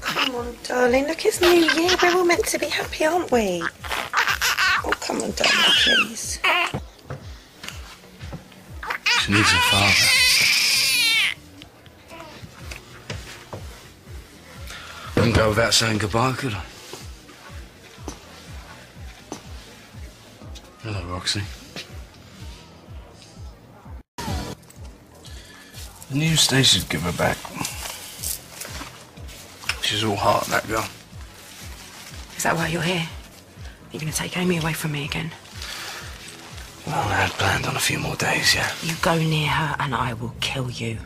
Come on, darling, look, it's New Year. We're all meant to be happy, aren't we? Oh, come on, darling, please. She needs a father. I couldn't go without saying goodbye, could I? Hello, Roxy. The news Stacey'd give her back. She's all heart, that girl. Is that why you're here? You're going to take Amy away from me again? Well, I had planned on a few more days, yeah. You go near her and I will kill you.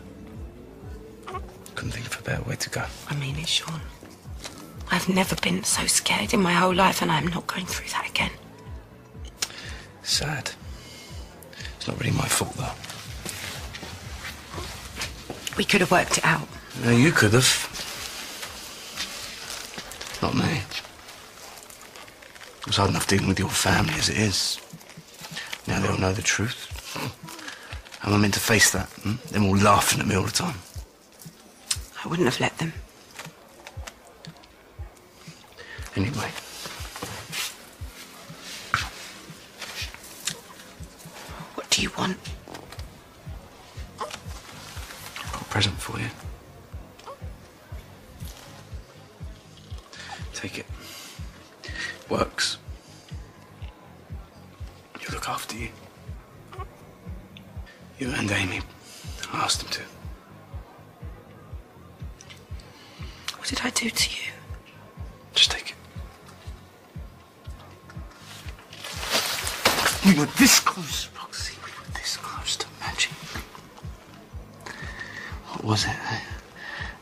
Couldn't think of a better way to go. I mean it, Sean. I've never been so scared in my whole life and I'm not going through that again. Sad. It's not really my fault, though. We could have worked it out. No, you could have. Not me. It was hard enough dealing with your family as it is. Now they all know the truth. How am I meant to face that? Hmm? They're all laughing at me all the time. I wouldn't have let them. Anyway. Do you want? I've got a present for you. Take it. Works. He'll look after you. You and Amy. I asked him to. What did I do to you? Just take it. We were this close. Was it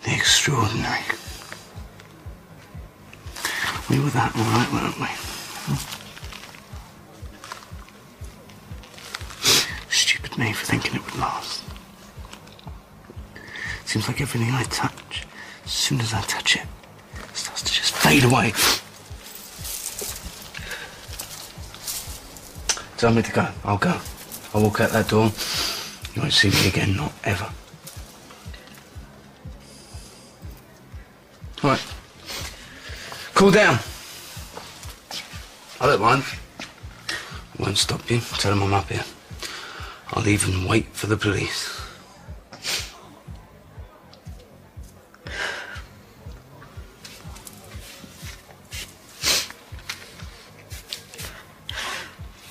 the extraordinary? We were that all right, weren't we? Hmm? Stupid me for thinking it would last. Seems like everything I touch, as soon as I touch it, starts to just fade away. Tell me to go. I'll go. I'll walk out that door. You won't see me again, not ever. Right. Cool down. I don't mind. I won't stop you. Tell them I'm up here. I'll even wait for the police.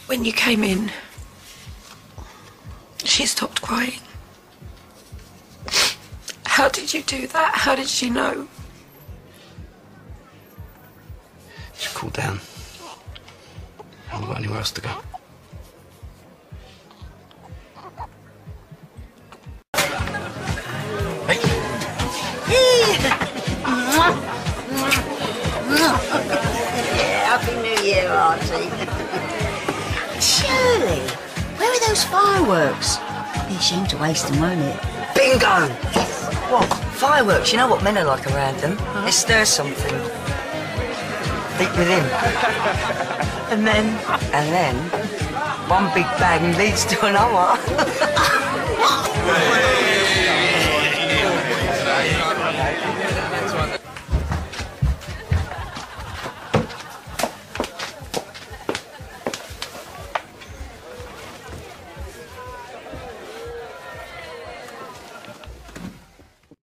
When you came in, she stopped crying. How did you do that? How did she know? Cool down. I haven't got anywhere else to go. Hey! Yeah, Happy New Year, Archie. Shirley, where are those fireworks? Be ashamed to waste them, won't it? Bingo! Yes. What? Fireworks, you know what men are like around them? They stir something. Deep within. And then, one big bang leads to another.